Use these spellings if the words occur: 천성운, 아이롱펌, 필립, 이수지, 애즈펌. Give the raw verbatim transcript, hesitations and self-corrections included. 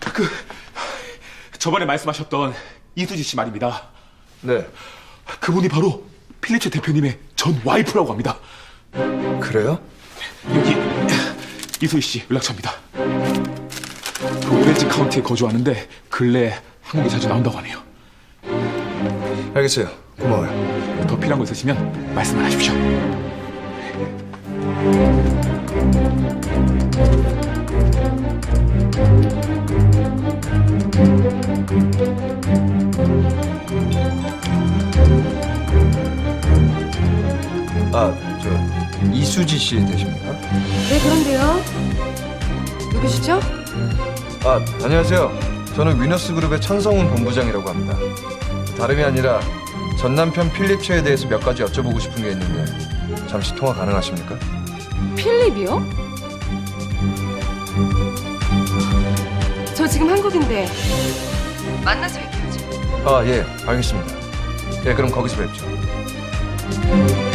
저, 그 저번에 말씀하셨던 이수지 씨 말입니다. 네. 그분이 바로 필립 대표님의 전 와이프라고 합니다. 그래요? 여기 이수지 씨 연락처입니다. 그 오렌지 카운티에 거주하는데 근래에 한국에 자주 나온다고 하네요. 알겠어요. 고마워요. 더 필요한 거 있으시면 말씀만 하십시오. 아, 저 이수지 씨 되십니까? 네, 그런데요. 누구시죠? 아, 안녕하세요. 저는 위너스 그룹의 천성운 본부장이라고 합니다. 다름이 아니라 전 남편 필립 씨에 대해서 몇 가지 여쭤보고 싶은 게 있는데 잠시 통화 가능하십니까? 필립이요? 저 지금 한국인데 만나서 얘기하죠. 아, 예, 알겠습니다. 예, 그럼 거기서 뵙죠.